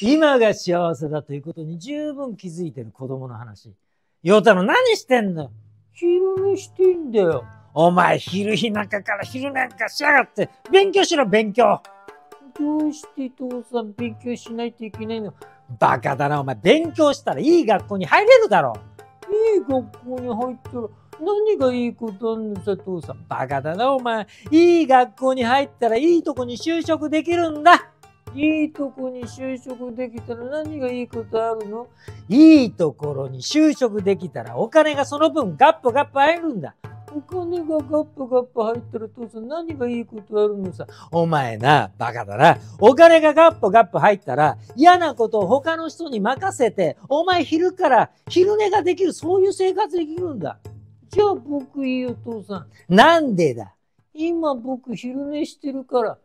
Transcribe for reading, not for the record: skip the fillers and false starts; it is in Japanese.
今が幸せだということに十分気づいてる子供の話。陽太郎何してんだ。昼寝してんだよ。お前昼日中から昼なんかしやがって、勉強しろ勉強。どうして父さん勉強しないといけないの。バカだなお前、勉強したらいい学校に入れるだろう。いい学校に入ったら何がいいことなんだ父さん。バカだなお前、いい学校に入ったらいいとこに就職できるんだ。いいとこに就職できたら何がいいことあるの。いいところに就職できたらお金がその分ガッポガッポ入るんだ。お金がガッポガッポ入ってる父さん何がいいことあるのさ。お前なバカだな、お金がガッポガッポ入ったら嫌なことを他の人に任せて、お前昼から昼寝ができる、そういう生活できるんだ。じゃあ僕いいよ父さん。なんでだ。今僕昼寝してるから。